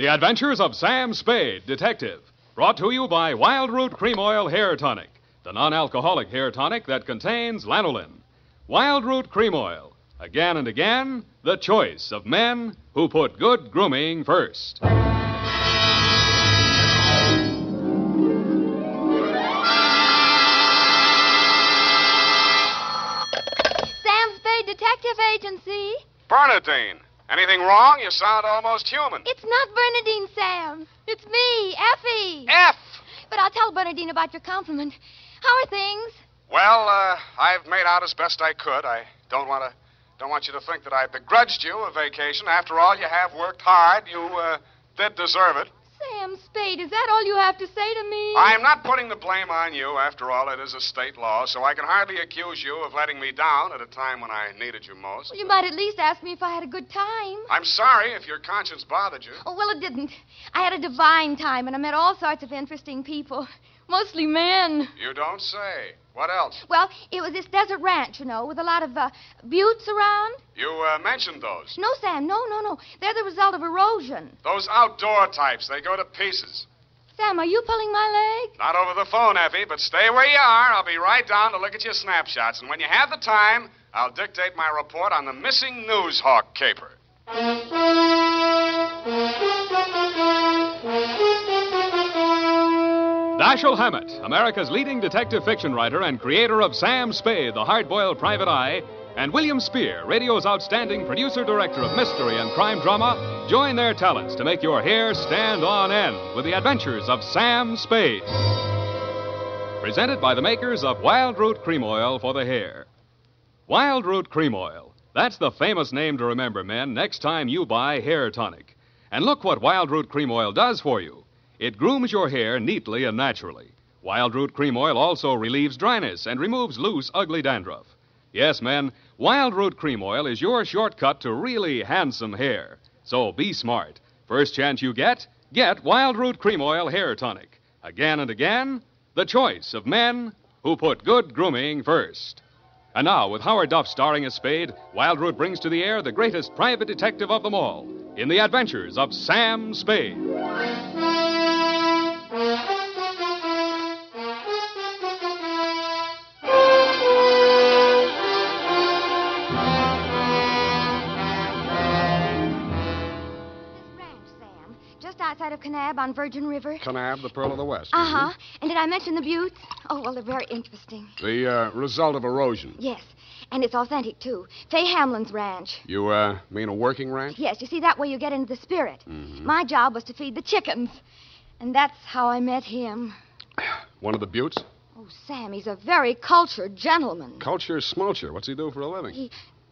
The Adventures of Sam Spade, Detective, brought to you by Wildroot Cream Oil Hair Tonic, the non-alcoholic hair tonic that contains lanolin. Wildroot Cream Oil, again and again, the choice of men who put good grooming first. Sam Spade Detective Agency. Bernadine. Anything wrong? You sound almost human. It's not Bernadine, Sam. It's me, Effie. F! But I'll tell Bernadine about your compliment. How are things? Well, I've made out as best I could. I don't want you to think that I begrudged you a vacation. After all, you have worked hard. You, did deserve it. Sam Spade, is that all you have to say to me? I'm not putting the blame on you. After all, it is a state law, so I can hardly accuse you of letting me down at a time when I needed you most. Well, you might at least ask me if I had a good time. I'm sorry if your conscience bothered you. Oh, well, it didn't. I had a divine time, and I met all sorts of interesting people, mostly men. You don't say. What else? Well, it was this desert ranch, you know, with a lot of buttes around. You mentioned those. No, Sam, no. They're the result of erosion. Those outdoor types, they go to pieces. Sam, are you pulling my leg? Not over the phone, Effie, but stay where you are. I'll be right down to look at your snapshots. And when you have the time, I'll dictate my report on the missing news hawk caper. Dashiell Hammett, America's leading detective fiction writer and creator of Sam Spade, the hard-boiled private eye, and William Spear, radio's outstanding producer-director of mystery and crime drama, join their talents to make your hair stand on end with the adventures of Sam Spade. Presented by the makers of Wildroot Cream Oil for the hair. Wildroot Cream Oil. That's the famous name to remember, men, next time you buy hair tonic. And look what Wildroot Cream Oil does for you. It grooms your hair neatly and naturally. Wildroot Cream Oil also relieves dryness and removes loose, ugly dandruff. Yes, men, Wildroot Cream Oil is your shortcut to really handsome hair. So be smart. First chance you get Wildroot Cream Oil Hair Tonic. Again and again, the choice of men who put good grooming first. And now, with Howard Duff starring as Spade, Wildroot brings to the air the greatest private detective of them all in the adventures of Sam Spade. Of Kanab on Virgin River. Kanab, the pearl of the West. Uh-huh. And did I mention the buttes? Oh, well, they're very interesting. The result of erosion. Yes. And it's authentic, too. Fay Hamlin's ranch. You mean a working ranch? Yes. You see, that way you get into the spirit. Mm-hmm. My job was to feed the chickens. And that's how I met him. One of the buttes? Oh, Sam, he's a very cultured gentleman. Culture smulcher. What's he do for a living?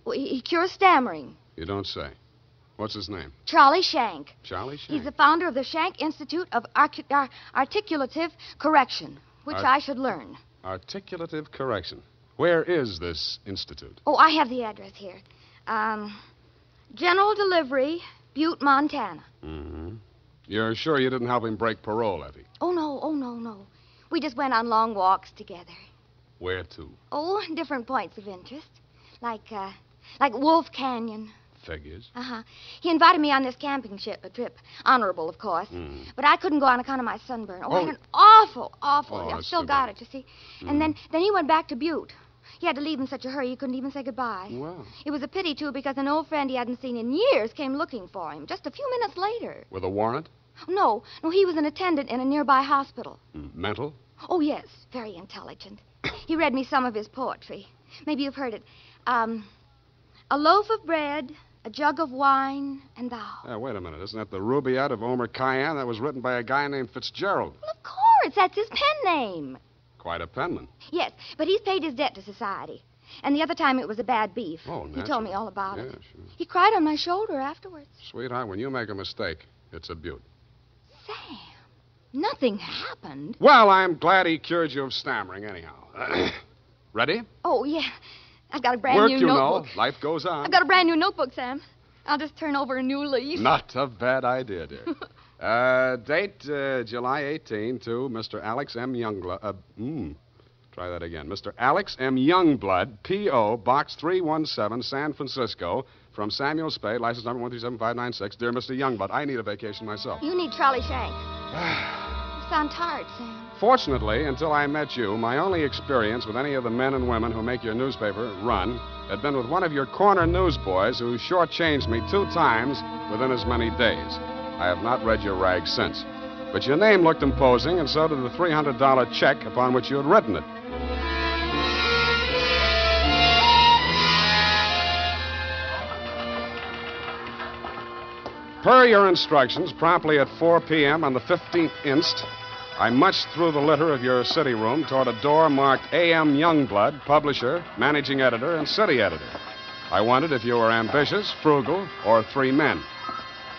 He cures stammering. You don't say. What's his name? Charlie Shank. Charlie Shank? He's the founder of the Shank Institute of Articulative Correction, which I should learn. Articulative Correction. Where is this institute? Oh, I have the address here. General Delivery, Butte, Montana. Mm-hmm. You're sure you didn't help him break parole, Effie? Oh, no. We just went on long walks together. Where to? Oh, different points of interest. Like Wolf Canyon. Figures. Uh-huh. He invited me on this camping trip. Honorable, of course. Mm. But I couldn't go on account of my sunburn. Oh, I had an awful... Oh, I still got it, you see. Mm. And then he went back to Butte. He had to leave in such a hurry he couldn't even say goodbye. Wow. It was a pity, too, because an old friend he hadn't seen in years came looking for him just a few minutes later. With a warrant? No, he was an attendant in a nearby hospital. Mm. Mental? Oh, yes. Very intelligent. He read me some of his poetry. Maybe you've heard it. A loaf of bread... a jug of wine, and thou. Wait a minute. Isn't that the Rubaiyat of Omar Khayyam? That was written by a guy named Fitzgerald. Well, of course. That's his pen name. Quite a penman. Yes, but he's paid his debt to society. And the other time it was a bad beef. Oh, naturally. He told me all about it. Sure. He cried on my shoulder afterwards. Sweetheart, when you make a mistake, it's a beaut. Sam, nothing happened. Well, I'm glad he cured you of stammering anyhow. Ready? Oh, yeah. I've got a brand new notebook. Work, you know. Life goes on. I've got a brand new notebook, Sam. I'll just turn over a new leaf. Not a bad idea, dear. Date, July 18 to Mr. Alex M. Youngblood. Try that again. Mr. Alex M. Youngblood, P.O., Box 317, San Francisco, From Samuel Spade, license number 137596. Dear Mr. Youngblood, I need a vacation myself. You need Charlie Shank. You sound tired, Sam. Fortunately, until I met you, my only experience with any of the men and women who make your newspaper run had been with one of your corner newsboys who shortchanged me 2 times within as many days. I have not read your rag since. But your name looked imposing, and so did the $300 check upon which you had written it. Per your instructions, promptly at 4 p.m. on the 15th inst, I munched through the litter of your city room toward a door marked A.M. Youngblood, publisher, managing editor, and city editor. I wondered if you were ambitious, frugal, or 3 men.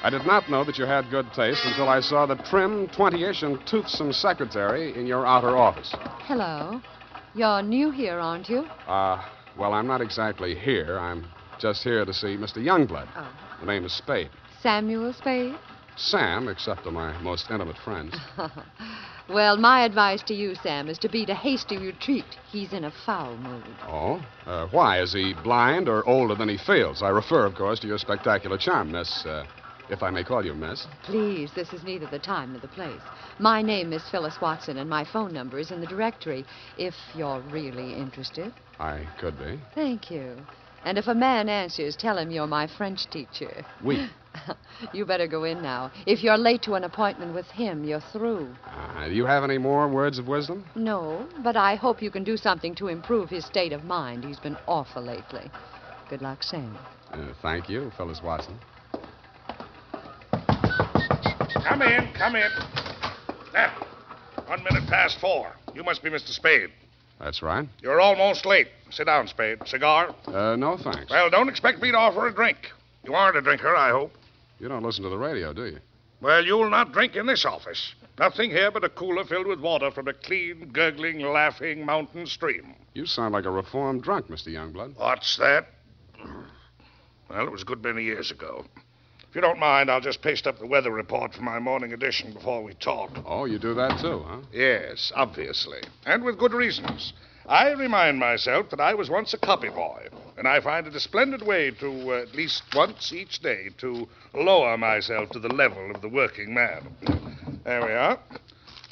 I did not know that you had good taste until I saw the trim, 20-ish, and toothsome secretary in your outer office. Hello. You're new here, aren't you? Well, I'm not exactly here. I'm just here to see Mr. Youngblood. Oh. The name is Spade. Samuel Spade? Sam, except to my most intimate friends. Well, my advice to you, Sam, is to beat a hasty retreat. He's in a foul mood. Oh? Why? Is he blind or older than he feels? I refer, of course, to your spectacular charm, Miss, if I may call you Miss. Please, this is neither the time nor the place. My name is Phyllis Watson, and my phone number is in the directory, if you're really interested. I could be. Thank you. And if a man answers, tell him you're my French teacher. Oui. You better go in now. If you're late to an appointment with him, you're through. Do you have any more words of wisdom? No, but I hope you can do something to improve his state of mind. He's been awful lately. Good luck, Sam. Thank you, Phyllis Watson. Come in, come in. Now, 1 minute past 4. You must be Mr. Spade. That's right. You're almost late. Sit down, Spade. Cigar? No, thanks. Well, don't expect me to offer a drink. You aren't a drinker, I hope. You don't listen to the radio, do you? Well, you'll not drink in this office. Nothing here but a cooler filled with water from a clean, gurgling, laughing mountain stream. You sound like a reformed drunk, Mr. Youngblood. What's that? Well, it was a good many years ago. If you don't mind, I'll just paste up the weather report for my morning edition before we talk. Oh, you do that too, huh? Yes, obviously. And with good reasons. I remind myself that I was once a copy boy, and I find it a splendid way to, at least once each day, to lower myself to the level of the working man. There we are.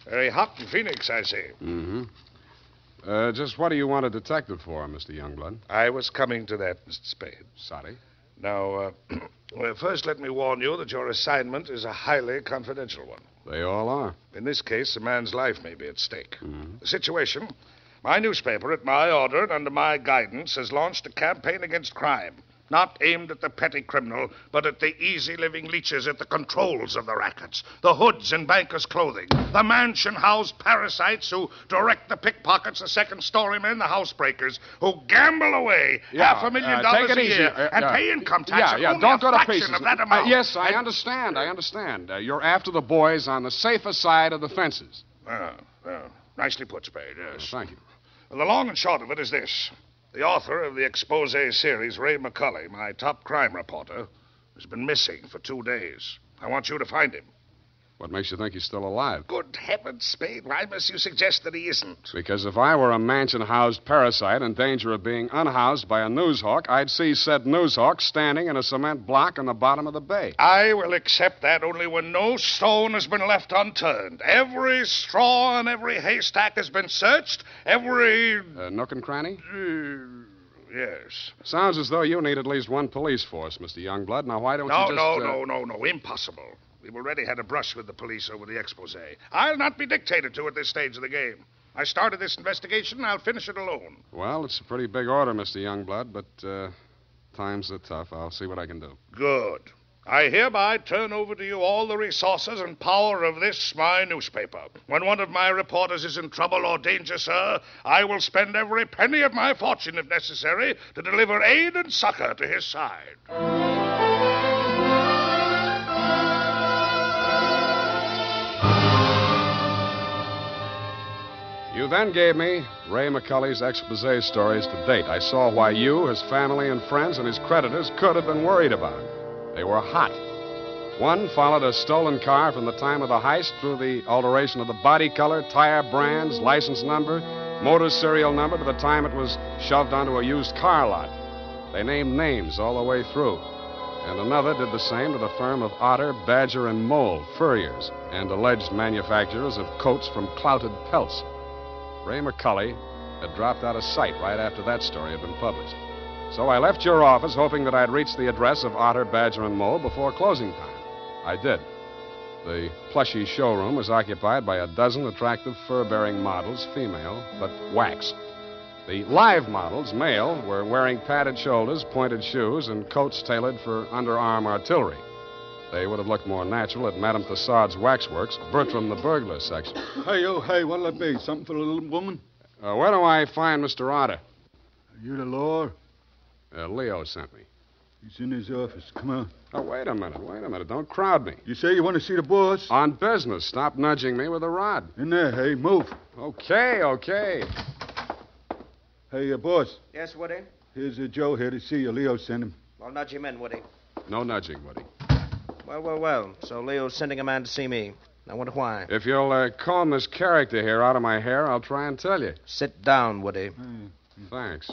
Very hot in Phoenix, I see. Mm-hmm. Just what do you want a detective for, Mr. Youngblood? I was coming to that, Mr. Spade. Sorry. Now, well, first let me warn you that your assignment is a highly confidential one. They all are. In this case, a man's life may be at stake. Mm-hmm. The situation... My newspaper, at my order and under my guidance, has launched a campaign against crime, not aimed at the petty criminal, but at the easy-living leeches at the controls of the rackets, the hoods in bankers' clothing, the mansion-housed parasites who direct the pickpockets, the second-story men, the housebreakers, who gamble away $500,000 a year and pay income tax only a fraction of that amount. Yes, I understand. You're after the boys on the safer side of the fences. Nicely put, Spade, yes. Well, thank you. Well, the long and short of it is this. The author of the expose series, Ray McCulley, my top crime reporter, has been missing for 2 days. I want you to find him. What makes you think he's still alive? Good heavens, Spade, why must you suggest that he isn't? Because if I were a mansion-housed parasite in danger of being unhoused by a newshawk, I'd see said newshawk standing in a cement block on the bottom of the bay. I will accept that only when no stone has been left unturned. Every straw and every haystack has been searched. Every... nook and cranny? Yes. Sounds as though you need at least one police force, Mr. Youngblood. Now, why don't you just... No. Impossible. We've already had a brush with the police over the expose. I'll not be dictated to at this stage of the game. I started this investigation, and I'll finish it alone. Well, it's a pretty big order, Mr. Youngblood, but times are tough. I'll see what I can do. Good. I hereby turn over to you all the resources and power of this, my newspaper. When one of my reporters is in trouble or danger, sir, I will spend every penny of my fortune, if necessary, to deliver aid and succor to his side. You then gave me Ray McCulley's exposé stories to date. I saw why you, his family and friends, and his creditors could have been worried about. They were hot. One followed a stolen car from the time of the heist through the alteration of the body color, tire brands, license number, motor serial number to the time it was shoved onto a used car lot. They named names all the way through. and another did the same to the firm of Otter, Badger, and Mole, furriers, and alleged manufacturers of coats from clouted pelts. Ray McCulley had dropped out of sight right after that story had been published. So I left your office hoping that I'd reach the address of Otter, Badger, and Mole before closing time. I did. The plushy showroom was occupied by a dozen attractive fur-bearing models, female, but wax. The live models, male, were wearing padded shoulders, pointed shoes, and coats tailored for underarm artillery. They would have looked more natural at Madame Tussaud's Waxworks, Bertram the Burglar section. Hey, oh, hey, what'll it be? Something for the little woman? Where do I find Mr. Otter? Are you the law? Leo sent me. He's in his office. Come on. Oh, wait a minute. Don't crowd me. You say you want to see the boss? On business. Stop nudging me with a rod. In there, hey, move. Okay. Hey, boss. Yes, Woody? Here's Joe here to see you. Leo sent him. Well, nudge him in, Woody. No nudging, Woody. Well. So Leo's sending a man to see me. I wonder why. If you'll comb this character here out of my hair, I'll try and tell you. Sit down, Woody. Thanks.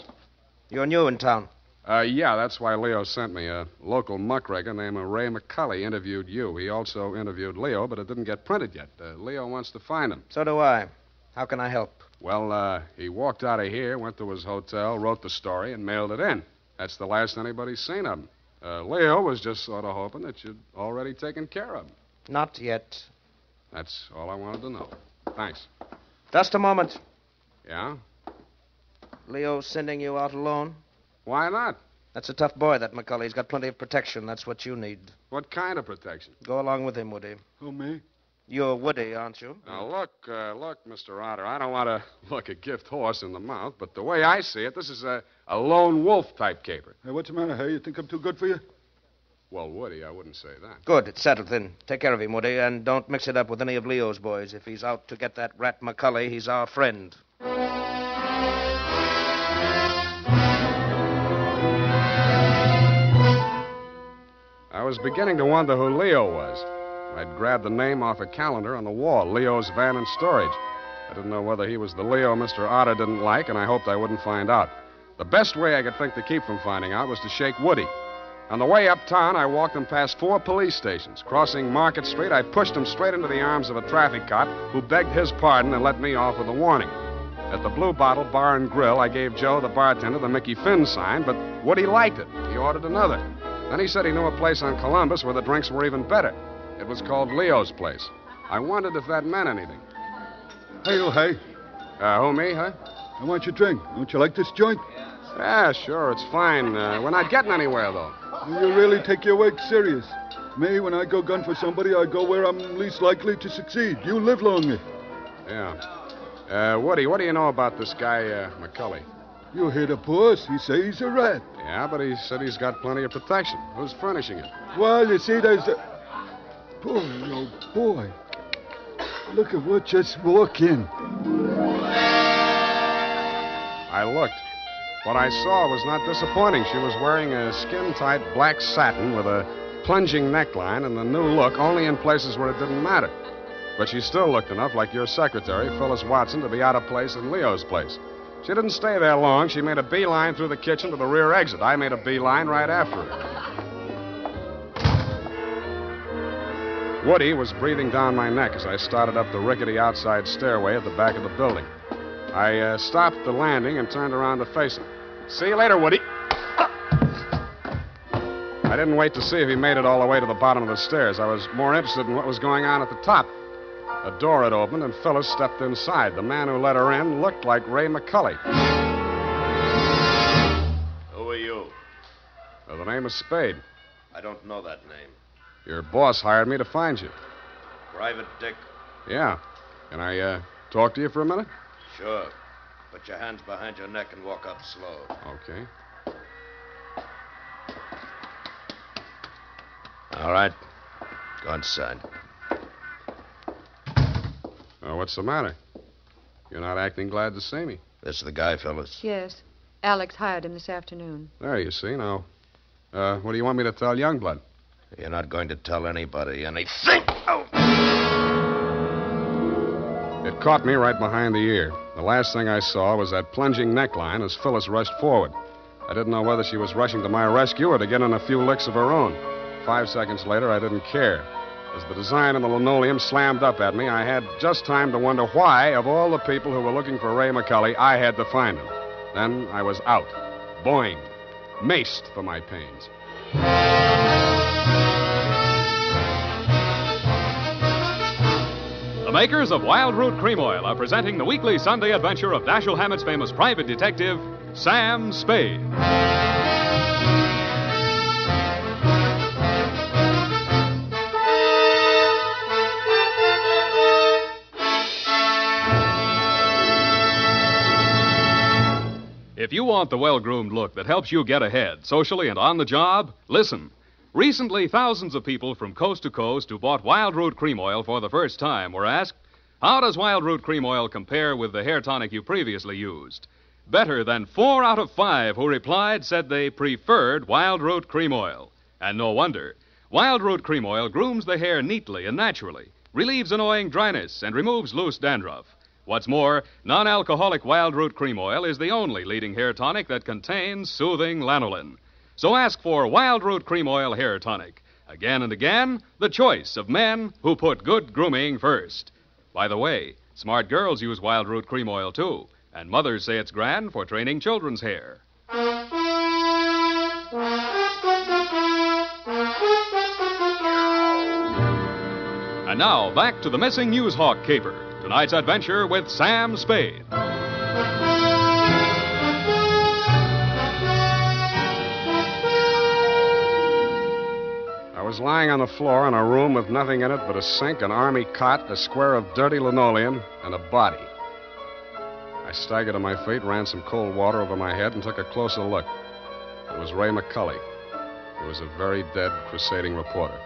You're new in town. Yeah, that's why Leo sent me. A local muckraker named Ray McCulley interviewed you. He also interviewed Leo, but it didn't get printed yet. Leo wants to find him. So do I. How can I help? Well, he walked out of here, went to his hotel, wrote the story, and mailed it in. That's the last anybody's seen of him. Leo was just sort of hoping that you'd already taken care of him. Not yet. That's all I wanted to know. Thanks. Just a moment. Yeah? Leo's sending you out alone? Why not? That's a tough boy, that McCulley. He's got plenty of protection. That's what you need. What kind of protection? Go along with him, Woody. Who, me? You're Woody, aren't you? Now, look, Mr. Otter, I don't want to look a gift horse in the mouth, but the way I see it, this is a lone wolf type caper. Hey, what's the matter, hey? You think I'm too good for you? Well, Woody, I wouldn't say that. Good. It's settled, then. Take care of him, Woody, and don't mix it up with any of Leo's boys. If he's out to get that rat McCulley, he's our friend. I was beginning to wonder who Leo was. I'd grabbed the name off a calendar on the wall, Leo's Van and Storage. I didn't know whether he was the Leo Mr. Otter didn't like, and I hoped I wouldn't find out. The best way I could think to keep from finding out was to shake Woody. On the way uptown, I walked them past 4 police stations. Crossing Market Street, I pushed him straight into the arms of a traffic cop who begged his pardon and let me off with a warning. At the Blue Bottle Bar and Grill, I gave Joe, the bartender, the Mickey Finn sign, but Woody liked it. He ordered another. Then he said he knew a place on Columbus where the drinks were even better. It was called Leo's Place. I wondered if that meant anything. Hey, oh, hey. Who, me, huh? I want your drink. Don't you like this joint? Yeah, sure, it's fine. We're not getting anywhere, though. You really take your work serious. Me, when I go gun for somebody, I go where I'm least likely to succeed. You live longer. Yeah. Woody, what do you know about this guy, McCulley? You hear the boss. He says he's a rat. Yeah, but he said he's got plenty of protection. Who's furnishing it? Well, you see, there's the... Boy, oh, boy. Look at what just walked in. I looked. What I saw was not disappointing. She was wearing a skin-tight black satin with a plunging neckline and the new look only in places where it didn't matter. But she still looked enough like your secretary, Phyllis Watson, to be out of place in Leo's Place. She didn't stay there long. She made a beeline through the kitchen to the rear exit. I made a beeline right after her. Woody was breathing down my neck as I started up the rickety outside stairway at the back of the building. I stopped the landing and turned around to face him. See you later, Woody. I didn't wait to see if he made it all the way to the bottom of the stairs. I was more interested in what was going on at the top. A door had opened, and Phyllis stepped inside. The man who let her in looked like Ray McCulley. Who are you? The name is Spade. I don't know that name. Your boss hired me to find you. Private Dick? Yeah. Can I talk to you for a minute? Sure. Put your hands behind your neck and walk up slow. Okay. All right. Go inside. What's the matter? You're not acting glad to see me. This is the guy, Phyllis. Yes. Alex hired him this afternoon. There, you see. Now, what do you want me to tell Youngblood? You're not going to tell anybody anything. Oh! It caught me right behind the ear. The last thing I saw was that plunging neckline as Phyllis rushed forward. I didn't know whether she was rushing to my rescue or to get in a few licks of her own. 5 seconds later, I didn't care. As the design on the linoleum slammed up at me, I had just time to wonder why, of all the people who were looking for Ray McCulley, I had to find him. Then I was out, boinged, maced for my pains. The makers of Wildroot Cream Oil are presenting the weekly Sunday adventure of Dashiell Hammett's famous private detective, Sam Spade. If you want the well-groomed look that helps you get ahead, socially and on the job, listen. Recently, thousands of people from coast to coast who bought Wildroot Cream Oil for the first time were asked, how does Wildroot Cream Oil compare with the hair tonic you previously used? Better than 4 out of 5 who replied said they preferred Wildroot Cream Oil. And no wonder. Wildroot Cream Oil grooms the hair neatly and naturally, relieves annoying dryness, and removes loose dandruff. What's more, non-alcoholic Wildroot Cream Oil is the only leading hair tonic that contains soothing lanolin. So ask for Wildroot Cream Oil Hair Tonic. Again and again, the choice of men who put good grooming first. By the way, smart girls use Wildroot Cream Oil, too, and mothers say it's grand for training children's hair. And now, back to the missing Newshawk caper. Tonight's adventure with Sam Spade. I was lying on the floor in a room with nothing in it but a sink, an army cot, a square of dirty linoleum, and a body. I staggered to my feet, ran some cold water over my head, and took a closer look. It was Ray McCulley. He was a very dead crusading reporter.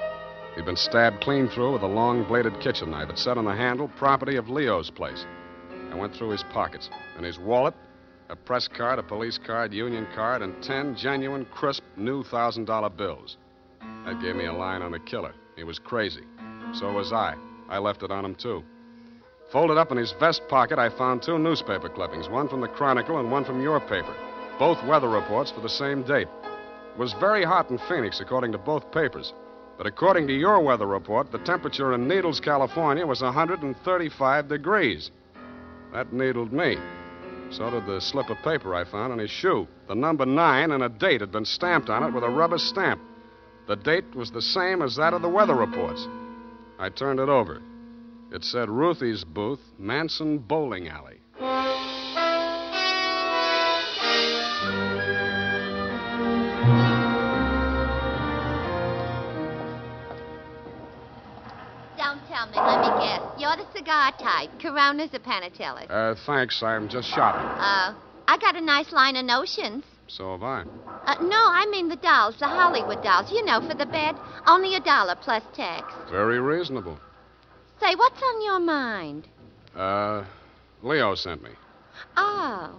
He'd been stabbed clean through with a long-bladed kitchen knife. It sat on the handle, property of Leo's place. I went through his pockets, and his wallet, a press card, a police card, union card, and 10 genuine, crisp, new $1,000 bills. That gave me a line on the killer. He was crazy. So was I. I left it on him, too. Folded up in his vest pocket, I found 2 newspaper clippings, one from the Chronicle and one from your paper, both weather reports for the same date. It was very hot in Phoenix, according to both papers. But according to your weather report, the temperature in Needles, California, was 135 degrees. That needled me. So did the slip of paper I found on his shoe. The number 9 and a date had been stamped on it with a rubber stamp. The date was the same as that of the weather reports. I turned it over. It said Ruthie's Booth, Manson Bowling Alley. You're the cigar type. Coronas or Panatellas? Thanks. I'm just shopping. I got a nice line of notions. So have I. No, I mean the dolls, the Hollywood dolls. You know, for the bed. Only $1 plus tax. Very reasonable. Say, what's on your mind? Leo sent me. Oh.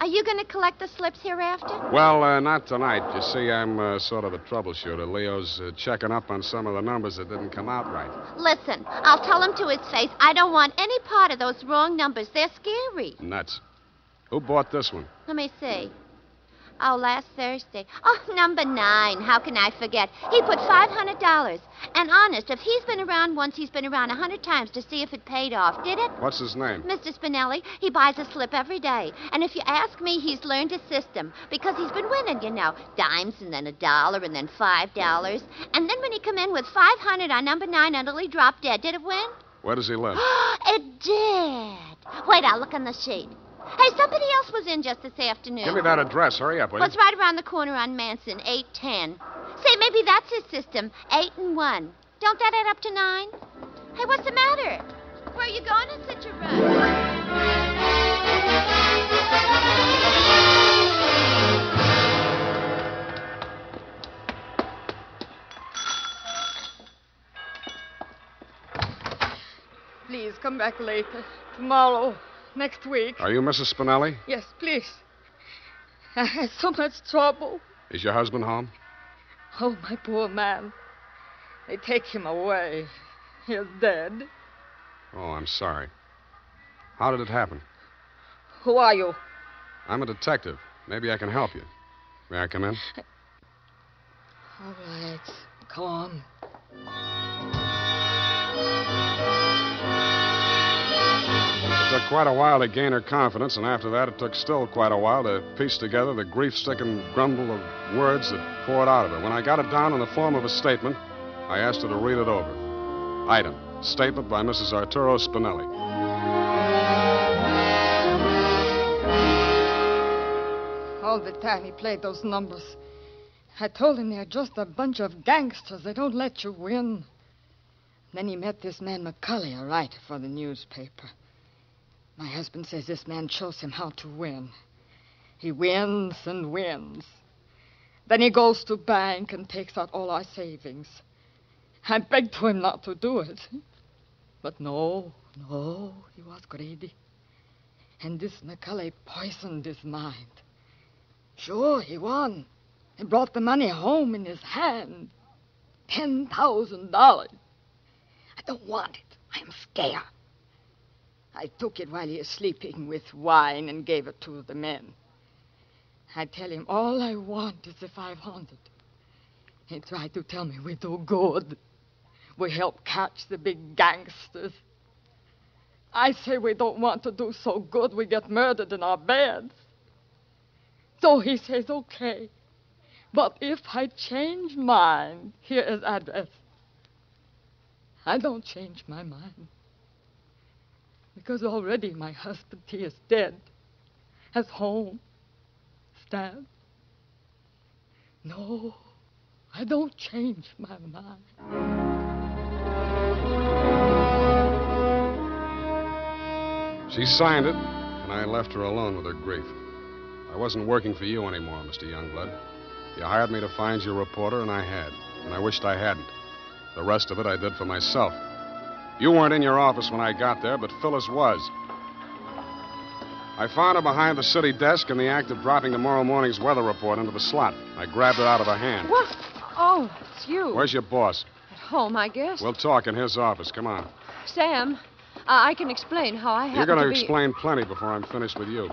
Are you going to collect the slips hereafter? Well, not tonight. You see, I'm sort of a troubleshooter. Leo's checking up on some of the numbers that didn't come out right. Listen, I'll tell him to his face. I don't want any part of those wrong numbers. They're scary. Nuts. Who bought this one? Let me see. Oh, last Thursday. Oh, number 9. How can I forget? He put $500. And honest, if he's been around once, he's been around 100 times to see if it paid off, did it? What's his name? Mr. Spinelli. He buys a slip every day. And if you ask me, he's learned a system. Because he's been winning, you know. Dimes and then $1 and then $5. And then when he come in with $500 on number 9 until he dropped dead, did it win? Where does he live? It did. Wait, I'll look on the sheet. Hey, somebody else was in just this afternoon. Give me that address. Hurry up, will you? Well, it's right around the corner on Manson, 810. Say, maybe that's his system, 8 and 1. Don't that add up to 9? Hey, what's the matter? Where are you going in such a rush? Please come back later. Tomorrow. Next week. Are you Mrs. Spinelli? Yes, please. I had so much trouble. Is your husband home? Oh, my poor man. They take him away. He's dead. Oh, I'm sorry. How did it happen? Who are you? I'm a detective. Maybe I can help you. May I come in? All right. Go on. It took quite a while to gain her confidence, and after that it took still quite a while to piece together the grief-stricken grumble of words that poured out of her. When I got it down in the form of a statement, I asked her to read it over. Item, statement by Mrs. Arturo Spinelli. All the time he played those numbers. I told him they're just a bunch of gangsters. They don't let you win. Then he met this man McCulley, a writer for the newspaper. My husband says this man shows him how to win. He wins and wins. Then he goes to bank and takes out all our savings. I begged to him not to do it. But no, he was greedy. And this McCulley poisoned his mind. Sure, he won. He brought the money home in his hand. $10,000. I don't want it. I'm scared. I took it while he is sleeping with wine and gave it to the men. I tell him all I want is the 500. He tried to tell me we do good. We help catch the big gangsters. I say we don't want to do so good. We get murdered in our beds. So he says, okay, but if I change mine, here is address. I don't change my mind. Because already my husband, he is dead. Has home, stabbed. No, I don't change my mind. She signed it, and I left her alone with her grief. I wasn't working for you anymore, Mr. Youngblood. You hired me to find you a reporter, and I had. And I wished I hadn't. The rest of it I did for myself. You weren't in your office when I got there, but Phyllis was. I found her behind the city desk in the act of dropping tomorrow morning's weather report into the slot. I grabbed her out of her hand. What? Oh, it's you. Where's your boss? At home, I guess. We'll talk in his office. Come on. Sam, I can explain how I happened to be... You're going to explain plenty before I'm finished with you.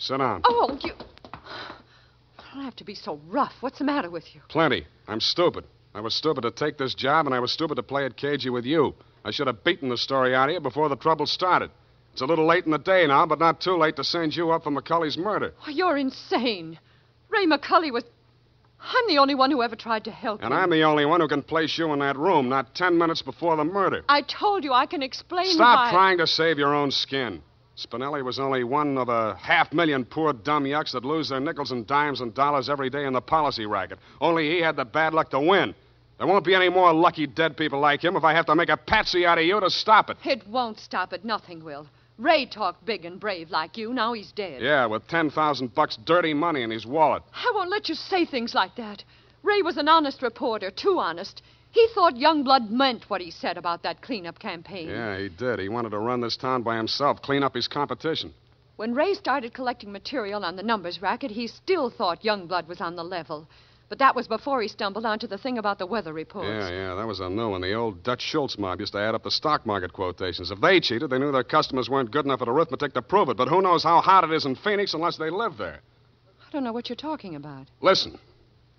Sit down. Oh, you... I don't have to be so rough. What's the matter with you? Plenty. I'm stupid. I was stupid to take this job, and I was stupid to play it cagey with you. I should have beaten the story out of you before the trouble started. It's a little late in the day now, but not too late to send you up for McCulley's murder. Oh, you're insane. Ray McCulley was... I'm the only one who ever tried to help you. And I'm the only one who can place you in that room not 10 minutes before the murder. I told you I can explain Stop trying to save your own skin. Spinelli was only one of a 500,000 poor dumb yucks that lose their nickels and dimes and dollars every day in the policy racket. Only he had the bad luck to win. There won't be any more lucky dead people like him if I have to make a patsy out of you to stop it. It won't stop it. Nothing will. Ray talked big and brave like you. Now he's dead. Yeah, with $10,000 dirty money in his wallet. I won't let you say things like that. Ray was an honest reporter, too honest. He thought Youngblood meant what he said about that cleanup campaign. Yeah, he did. He wanted to run this town by himself, clean up his competition. When Ray started collecting material on the numbers racket, he still thought Youngblood was on the level. But that was before he stumbled onto the thing about the weather reports. Yeah, that was a new one. The old Dutch Schultz mob used to add up the stock market quotations. If they cheated, they knew their customers weren't good enough at arithmetic to prove it. But who knows how hot it is in Phoenix unless they live there? I don't know what you're talking about. Listen.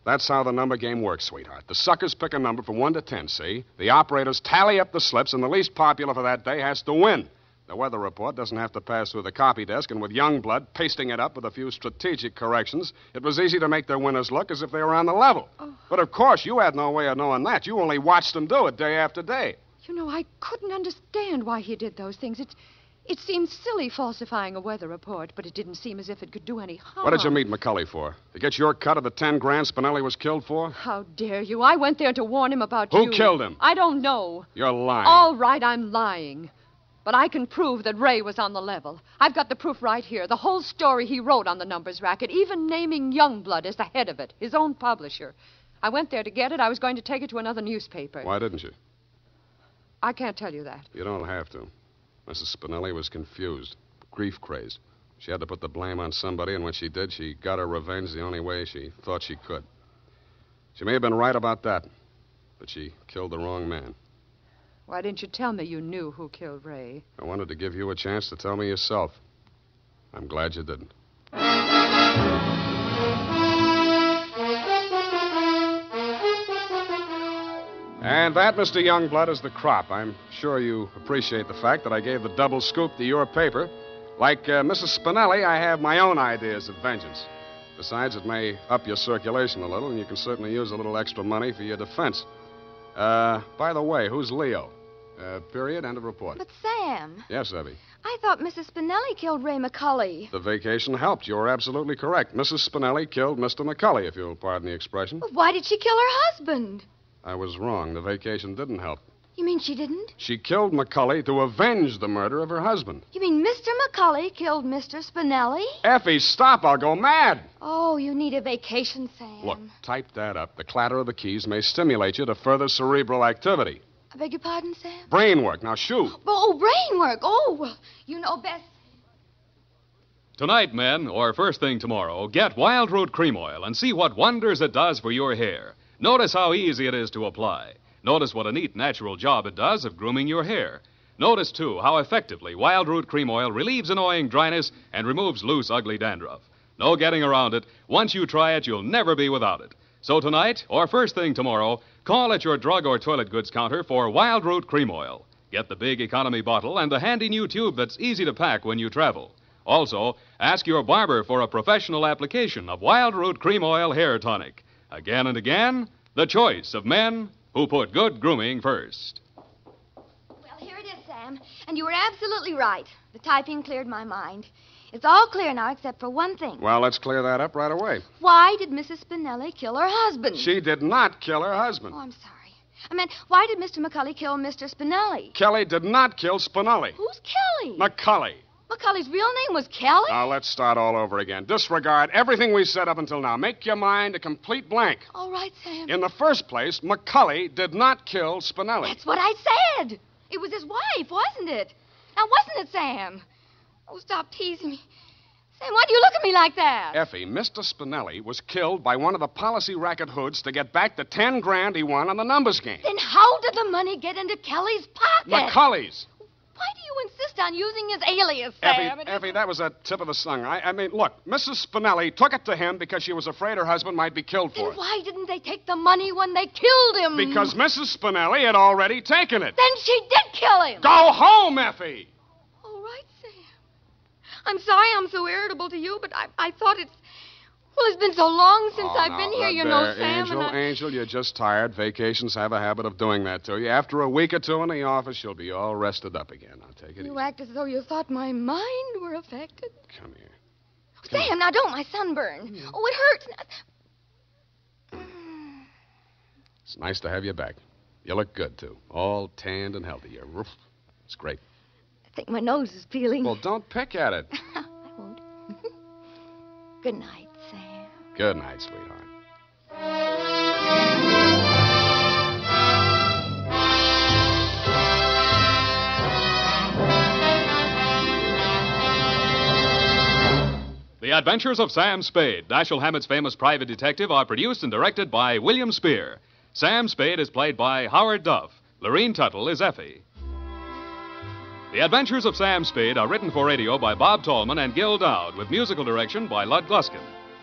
That's how the number game works, sweetheart. The suckers pick a number from 1 to 10, see? The operators tally up the slips, and the least popular for that day has to win. The weather report doesn't have to pass through the copy desk, and with Youngblood pasting it up with a few strategic corrections, it was easy to make their winners look as if they were on the level. Oh. But, of course, you had no way of knowing that. You only watched them do it day after day. You know, I couldn't understand why he did those things. It seemed silly falsifying a weather report, but it didn't seem as if it could do any harm. What did you meet McCulley for? To get your cut of the $10,000 Spinelli was killed for? How dare you? I went there to warn him about you. Who killed him? I don't know. You're lying. All right, I'm lying. But I can prove that Ray was on the level. I've got the proof right here. The whole story he wrote on the numbers racket, even naming Youngblood as the head of it, his own publisher. I went there to get it. I was going to take it to another newspaper. Why didn't you? I can't tell you that. You don't have to. Mrs. Spinelli was confused, grief-crazed. She had to put the blame on somebody, and when she did, she got her revenge the only way she thought she could. She may have been right about that, but she killed the wrong man. Why didn't you tell me you knew who killed Ray? I wanted to give you a chance to tell me yourself. I'm glad you didn't. And that, Mr. Youngblood, is the crop. I'm sure you appreciate the fact that I gave the double scoop to your paper. Like Mrs. Spinelli, I have my own ideas of vengeance. Besides, it may up your circulation a little, and you can certainly use a little extra money for your defense. By the way, who's Leo? Period, end of report. But, Sam. Yes, Effie. I thought Mrs. Spinelli killed Ray McCulley. The vacation helped. You're absolutely correct. Mrs. Spinelli killed Mr. McCulley, if you'll pardon the expression. Well, why did she kill her husband? I was wrong. The vacation didn't help. You mean she didn't? She killed McCulley to avenge the murder of her husband. You mean Mr. McCulley killed Mr. Spinelli? Effie, stop. I'll go mad. Oh, you need a vacation, Sam. Look, type that up. The clatter of the keys may stimulate you to further cerebral activity. I beg your pardon, Sam? Brain work. Now, shoot. Oh, brain work. Oh, well, you know best. Tonight, men, or first thing tomorrow, get Wildroot Cream Oil and see what wonders it does for your hair. Notice how easy it is to apply. Notice what a neat, natural job it does of grooming your hair. Notice, too, how effectively Wildroot Cream Oil relieves annoying dryness and removes loose, ugly dandruff. No getting around it. Once you try it, you'll never be without it. So tonight, or first thing tomorrow, call at your drug or toilet goods counter for Wildroot Cream Oil. Get the big economy bottle and the handy new tube that's easy to pack when you travel. Also, ask your barber for a professional application of Wildroot Cream Oil Hair Tonic. Again and again, the choice of men who put good grooming first. Well, here it is, Sam. And you were absolutely right. The typing cleared my mind. It's all clear now except for one thing. Well, let's clear that up right away. Why did Mrs. Spinelli kill her husband? She did not kill her husband. Oh, I'm sorry. I meant, why did Mr. McCulley kill Mr. Spinelli? Kelly did not kill Spinelli. Who's Kelly? McCulley. McCulley's real name was Kelly? Now, let's start all over again. Disregard everything we said up until now. Make your mind a complete blank. All right, Sam. In the first place, McCulley did not kill Spinelli. That's what I said. It was his wife, wasn't it? Now, wasn't it, Sam? Oh, stop teasing me. Sam, why do you look at me like that? Effie, Mr. Spinelli was killed by one of the policy racket hoods to get back the $10,000 he won on the numbers game. Then how did the money get into Kelly's pocket? McCulley's. Why do you insist on using his alias, Sam? Effie, that was a tip of the tongue. I mean, look, Mrs. Spinelli took it to him because she was afraid her husband might be killed for it. Then why didn't they take the money when they killed him? Because Mrs. Spinelli had already taken it. Then she did kill him. Go home, Effie. I'm sorry I'm so irritable to you, but I thought it's... Well, it's been so long since I've been here, you know, Sam. Angel, you're just tired. Vacations have a habit of doing that to you. After a week or two in the office, you'll be all rested up again. Now, take it easy. You act as though you thought my mind were affected. Come here. Sam, now don't my sunburn. Yeah. Oh, it hurts. It's nice to have you back. You look good, too. All tanned and healthy. It's great. I think my nose is peeling. Well, don't pick at it. I won't. Good night, Sam. Good night, sweetheart. The Adventures of Sam Spade, Dashiell Hammett's famous private detective, are produced and directed by William Spear. Sam Spade is played by Howard Duff. Lorene Tuttle is Effie. The Adventures of Sam Spade are written for radio by Bob Tallman and Gil Dowd, with musical direction by Lud Gluskin.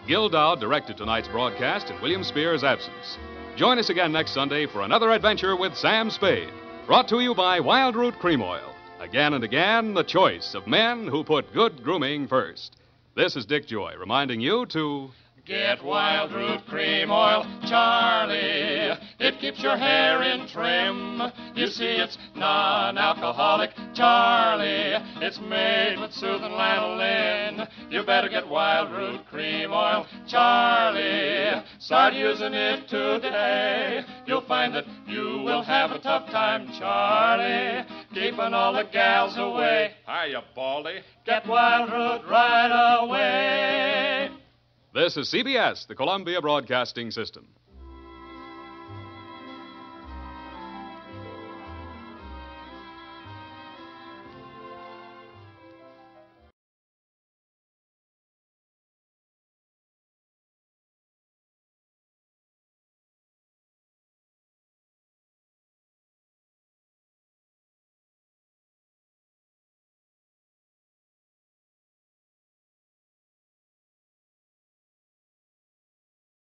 Gil Dowd directed tonight's broadcast in William Spear's absence. Join us again next Sunday for another adventure with Sam Spade, brought to you by Wildroot Cream Oil. Again and again, the choice of men who put good grooming first. This is Dick Joy reminding you to... Get Wildroot Cream Oil, Charlie. It keeps your hair in trim. You see, it's non-alcoholic, Charlie. It's made with soothing lanolin. You better get Wildroot Cream Oil, Charlie. Start using it today. You'll find that you will have a tough time, Charlie, keeping all the gals away. Hiya, Baldy. Get Wildroot right away. This is CBS, the Columbia Broadcasting System.